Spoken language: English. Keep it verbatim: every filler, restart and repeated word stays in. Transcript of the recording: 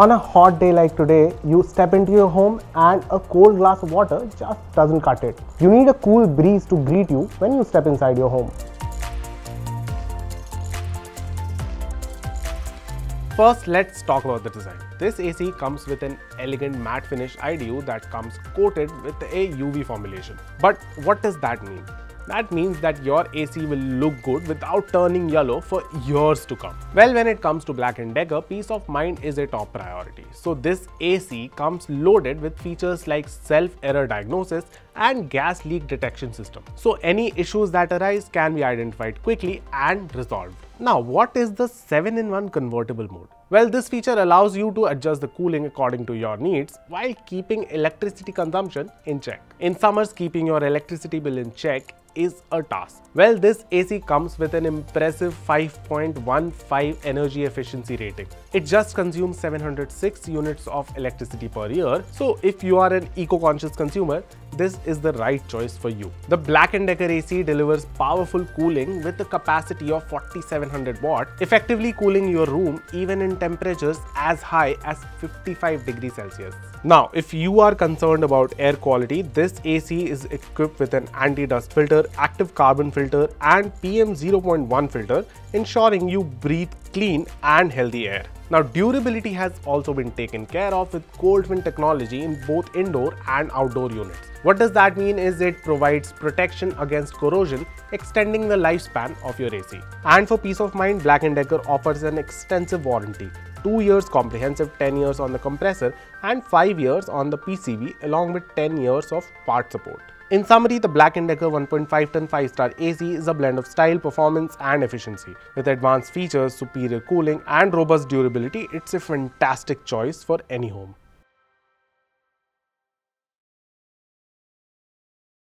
on a hot day like today, you step into your home and a cold glass of water just doesn't cut it. You need a cool breeze to greet you when you step inside your home. First, let's talk about the design. This A C comes with an elegant matte finish I D U that comes coated with a U V formulation. But what does that mean? That means that your A C will look good without turning yellow for years to come. Well, when it comes to Black and Decker, peace of mind is a top priority. So this A C comes loaded with features like self-error diagnosis and gas leak detection system. So any issues that arise can be identified quickly and resolved. Now, what is the seven in one convertible mode? Well, this feature allows you to adjust the cooling according to your needs while keeping electricity consumption in check. In summers, keeping your electricity bill in check is a task. Well, this A C comes with an impressive five point one five energy efficiency rating. It just consumes seven hundred six units of electricity per year. So if you are an eco-conscious consumer, this is the right choice for you. The Black and Decker A C delivers powerful cooling with a capacity of forty-seven hundred watt, effectively cooling your room even in temperatures as high as fifty-five degrees Celsius. Now, if you are concerned about air quality, this A C is equipped with an anti-dust filter, active carbon filter and P M zero point one filter, ensuring you breathe clean and healthy air. Now, durability has also been taken care of with cold fin technology in both indoor and outdoor units. What does that mean is it provides protection against corrosion, extending the lifespan of your A C. And for peace of mind, Black and Decker offers an extensive warranty, two years comprehensive, ten years on the compressor and five years on the P C B, along with ten years of part support. In summary, the Black and Decker one point five ton five star A C is a blend of style, performance and efficiency. With advanced features, superior cooling and robust durability, it's a fantastic choice for any home.